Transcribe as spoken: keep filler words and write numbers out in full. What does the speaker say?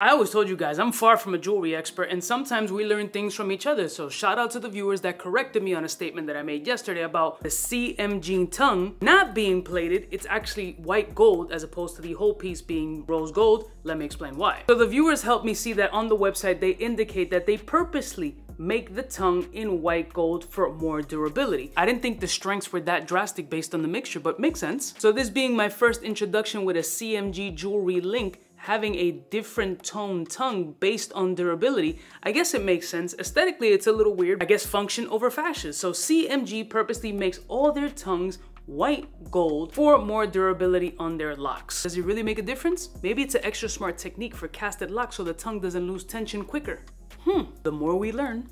I always told you guys, I'm far from a jewelry expert, and sometimes we learn things from each other, so shout out to the viewers that corrected me on a statement that I made yesterday about the C M G tongue not being plated. It's actually white gold as opposed to the whole piece being rose gold. Let me explain why. So the viewers helped me see that on the website they indicate that they purposely make the tongue in white gold for more durability. I didn't think the strengths were that drastic based on the mixture, but makes sense. So this being my first introduction with a C M G jewelry link, having a different tone tongue based on durability, I guess it makes sense. Aesthetically, it's a little weird. I guess function over fashion. So C M G purposely makes all their tongues white gold for more durability on their locks. Does it really make a difference? Maybe it's an extra smart technique for casted locks so the tongue doesn't lose tension quicker. Hmm, the more we learn.